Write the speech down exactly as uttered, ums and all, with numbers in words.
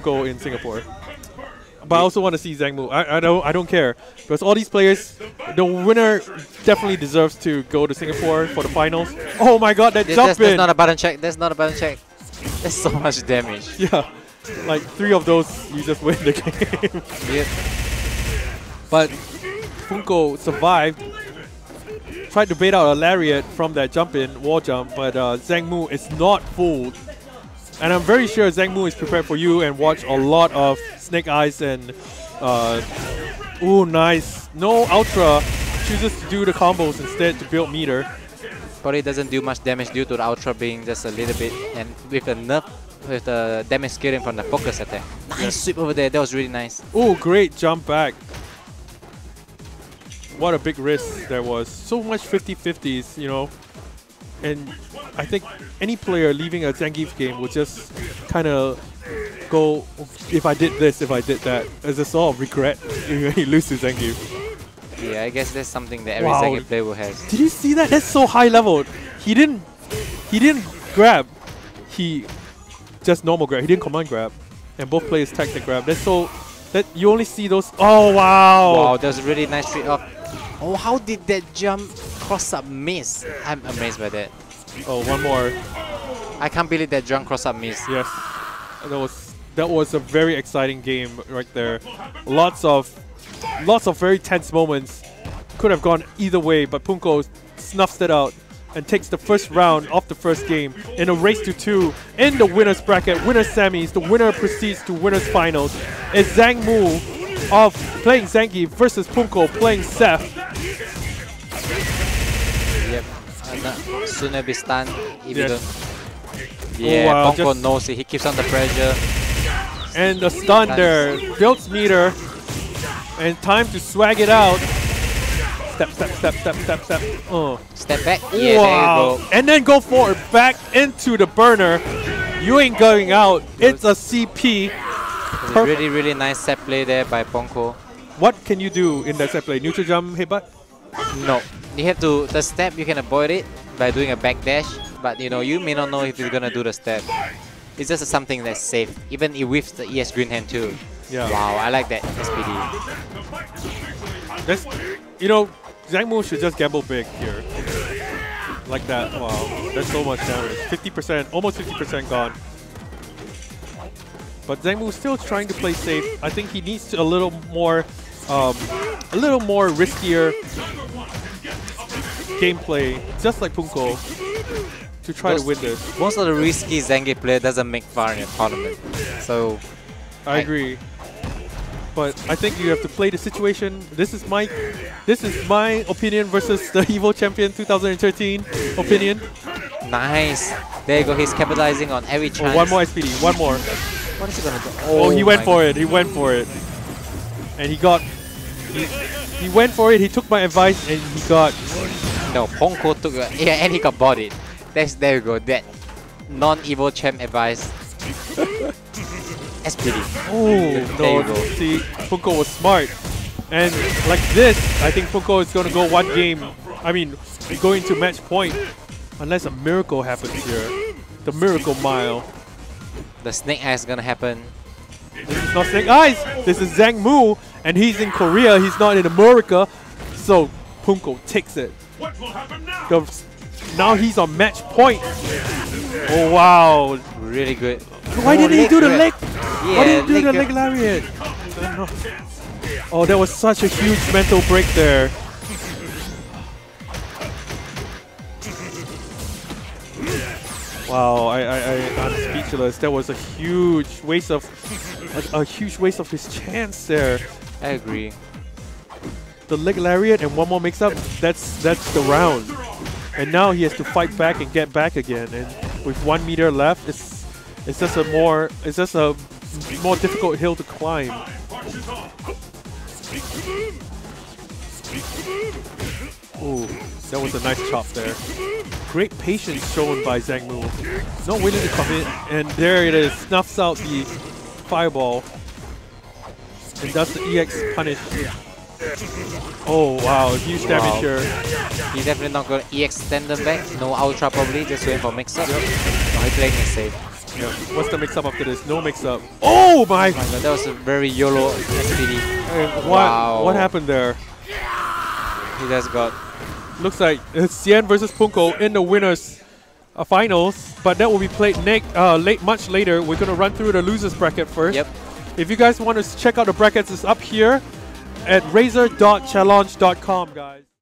Poongko in Singapore. But I also want to see Zzangmoo. I, I don't I don't care because all these players, the winner definitely deserves to go to Singapore for the finals. Oh my God, that yeah, jump that's, in! That's not a button check. That's not a button check. That's so much damage. Yeah, like three of those, you just win the game. Yep. But Poongko survived. Tried to bait out a lariat from that jump in wall jump, but uh, Zzangmoo is not fooled. And I'm very sure Zzangmoo is prepared for you and watch a lot of Snake Eyes and... Uh, ooh, nice. No Ultra. Chooses to do the combos instead to build meter. Probably doesn't do much damage due to the Ultra being just a little bit... And with the nerf, with the damage scaling from the focus attack. Nice yes. sweep over there. That was really nice. Ooh, great jump back. What a big risk that was. So much fifty fifties, you know. And I think any player leaving a Zangief game would just kind of go, if I did this, if I did that. There's a sort of regret when you lose to Zangief. Yeah, I guess that's something that every wow. Zangief player will have. Did you see that? That's so high level. He didn't, he didn't grab. He just normal grab. He didn't command grab. And both players tagged the grab. That's so, that you only see those. Oh, wow. Wow, that was a really nice trade off. Oh, how did that jump cross-up miss? I'm amazed by that. Oh, one more. I can't believe that jump cross-up miss. Yes. That was that was a very exciting game right there. Lots of lots of very tense moments. Could have gone either way, but Poongko snuffs it out and takes the first round of the first game in a race to two in the winner's bracket, winner's semis. The winner proceeds to winner's finals. It's Zzangmoo of playing Zangief versus Poongko playing Seth. Yep. And, uh, sooner be stunned if yes. you don't. Yeah, oh, wow. Poongko knows it. He keeps under pressure. And the stun Guns. there. Builds meter. And time to swag it out. Step, step, step, step, step, step. Oh. Step back. Yeah, wow. There you go. And then go forward. Back into the burner. You ain't going out. It's a C P. Perfect. Really, really nice set play there by Poongko. What can you do in that set play? Neutral jump, headbutt? No. You have to, the step, you can avoid it by doing a backdash, but you know, you may not know if you're gonna do the step. It's just something that's safe, even with the E S green hand too. Yeah. Wow, I like that S P D. That's, you know, Zzangmoo should just gamble big here. Like that, wow. That's so much damage. fifty percent, almost fifty percent gone. But Zzangmoo still trying to play safe. I think he needs to a little more, um, a little more riskier gameplay, just like Poongko, to try most, to win this. Most of the risky Zangief player doesn't make far in a tournament, so I, I agree. But I think you have to play the situation. This is my, this is my opinion versus the EVO champion twenty thirteen opinion. Nice. There you go. He's capitalizing on every chance. Oh, one more S P D. One more. What is he gonna do? Oh, oh he went for God. it. He went for it. And he got... He, he went for it. He took my advice and he got... No, Poongko took... Uh, yeah, and he got bodied. That's, there you go. That non-EVO champ advice. S P D. Oh, no. Go. See, Poongko was smart. And like this, I think Poongko is going to go one game. I mean, going to match point. Unless a miracle happens here. The miracle mile. The Snake Eyes is gonna happen. This is not Snake Eyes! This is Zzangmoo! And he's in Korea, he's not in America. So Poongko takes it. What will happen now? The, now he's on match point. Oh wow. Really good. Why didn't he do the leg? Yeah, Why didn't he do the leg lariat? Oh, that was such a huge mental break there. Wow, I, I, I, I'm speechless. That was a huge waste of, a, a huge waste of his chance there. I agree. The leg lariat and one more mix-up. That's that's the round. And now he has to fight back and get back again. And with one meter left, it's it's just a more it's just a more difficult hill to climb. Ooh, that was a nice chop there. Great patience shown by Zzangmoo. Not willing to commit, and there it is. Snuffs out the fireball. And does the E X punish. Oh wow, huge wow. damage here. He's definitely not going to E X stand them back. No Ultra probably, just waiting for mix-up. Yep. No, he's playing it safe. Yeah. What's the mix-up after this? No mix-up. Oh my! Oh my God, that was a very YOLO S P D. Hey, what, wow. What happened there? He just got... Looks like it's Zzangmoo versus Poongko in the winners' uh, finals, but that will be played next, uh, late, much later. We're going to run through the losers bracket first. Yep. If you guys want to check out the brackets, it's up here at Razer dot challenge dot com, guys.